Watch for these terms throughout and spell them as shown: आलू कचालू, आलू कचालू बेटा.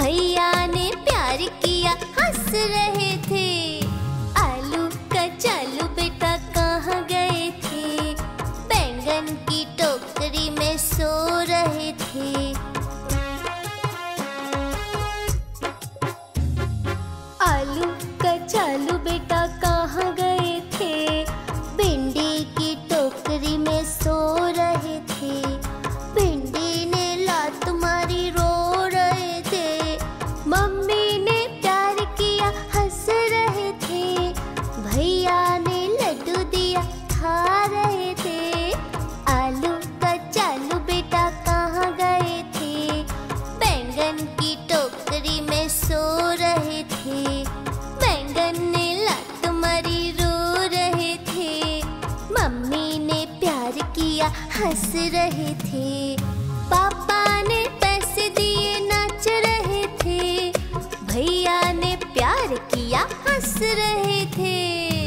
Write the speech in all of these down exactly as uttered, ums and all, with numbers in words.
भैया ने प्यार किया, हंस रहे थे। आलू कचालू बेटा कहाँ गए थे? बैंगन की टोकरी में सो रहे थे। आलू कचालू बेटा कहाँ गए थे? भिंडी की टोकरी में सो रहे थे। भिंडी ने लात मारी, रो रहे थे। मम्मी ने प्यार किया, हंस रहे थे। भैया ने लड्डू दिया, खा रहे थे। आलू कचालू बेटा कहाँ गए थे? बैंगन की टोकरी में सो रहे थे। बैंगन ने लात मारी, रो रहे थे। मम्मी ने प्यार किया, हंस रहे थे। पापा ने पैसे दिए, नाच रहे थे। भैया ने प्यार किया, हंस रहे थे।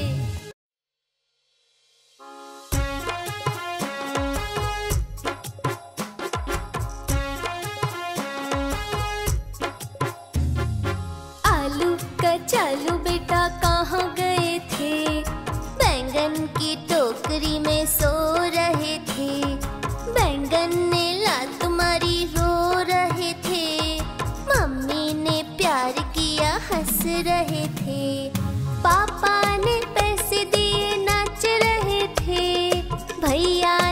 आलू कचालू बेटा कहाँ गए थे? बैंगन की टोकरी में सो रहे थे। बैंगन ने लात मारी, रो रहे थे। मम्मी ने प्यार किया, हंस रहे थे। पापा ने पैसे दिए, नाच रहे थे। भैया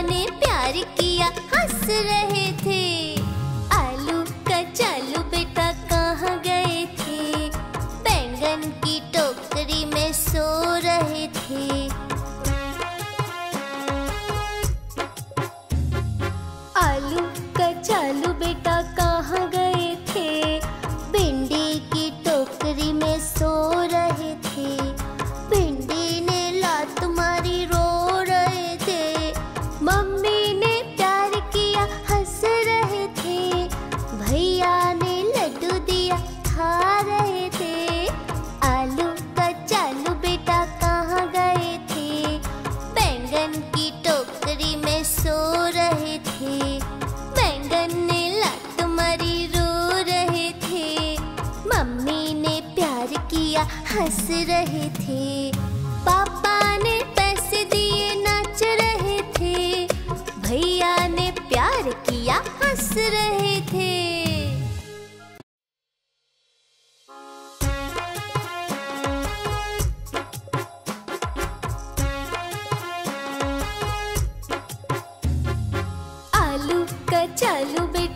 ने प्यार किया, हंस रहे थे। आलू कचालू बेटा कहाँ गए थे? बैंगन की टोकरी में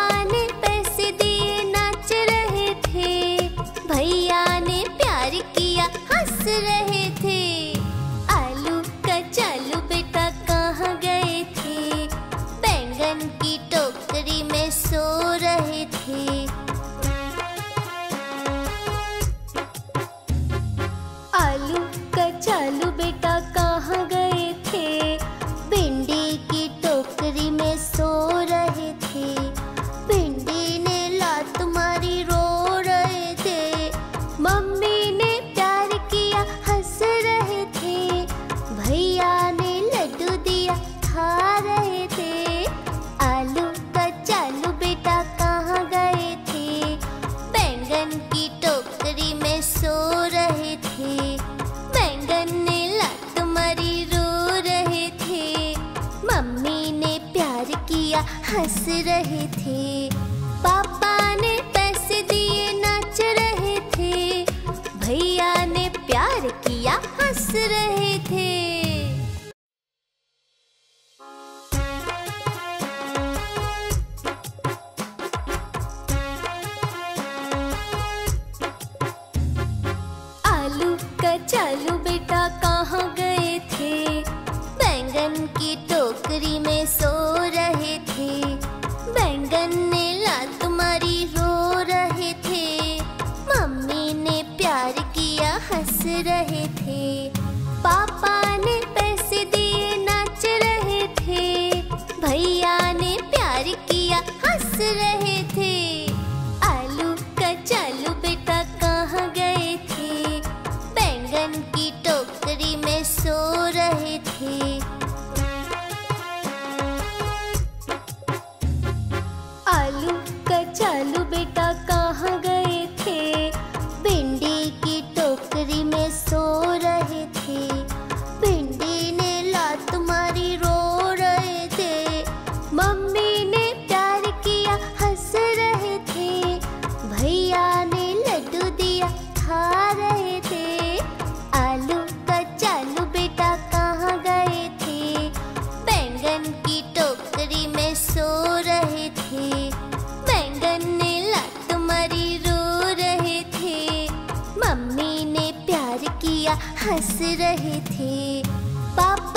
सो रहे थे। आलू कचालू बेटा कहाँ गए थे? भिंडी की टोकरी में सो रहे थे। भिंडी ने लात मारी, रो रहे थे। मम्मी ने प्यार किया, हंस रहे थे। भैया ने लड्डू दिया, खा रहे थे। आलू कचालू बेटा कहाँ गए थे? बैंगन की टोकरी में सो रहे थे। बैंगन ने लात मारी, रो रहे थे। मम्मी ने प्यार किया, हंस रहे थे। पापा ने पैसे दिए, नाच रहे थे। भैया ने प्यार किया, हंस रहे थे। कचालू बेटा कहाँ गए थे? बैंगन की टोकरी में सो रहे थे। बैंगन ने लात मारी, रो रहे थे। मम्मी ने प्यार किया, हंस रहे थे। पापा ने पैसे दिए, नाच रहे थे। भैया ने प्यार किया, हंस रहे थे। आलू कचालू बेटा कहाँ गए थे? बैंगन की टोकरी में सो रहे थे। आलू कचालू बेटा कहाँ गए थे? भिंडी की टोकरी में सो रहे थे। भिंडी ने लात मारी, रो रहे थे। मम्मी ने प्यार किया, हंस रहे थे। भैया ने लड्डू दिया, खा रहे थे। आलू कचालू बेटा कहाँ गए थे? बैंगन की टोकरी में सो रहे थे। बैंगन ने लात मारी, रो रहे थे। मम्मी ने प्यार किया, हंस रहे थे। पापा ने पैसे दिए, नाच रहे थे। भैया ने प्यार किया, हंस रहे थे। आलू कचालू बेटा कहाँ गए थे? बैंगन की टोकरी में सो रहे थे। बैंगन ने लात मारी, रो रहे थे। मम्मी ने प्यार किया, हंस रहे थे। पापा ने पैसे दिए, नाच रहे थे। भैया ने प्यार किया, हंस रहे थे। हंस रहे थे पापा।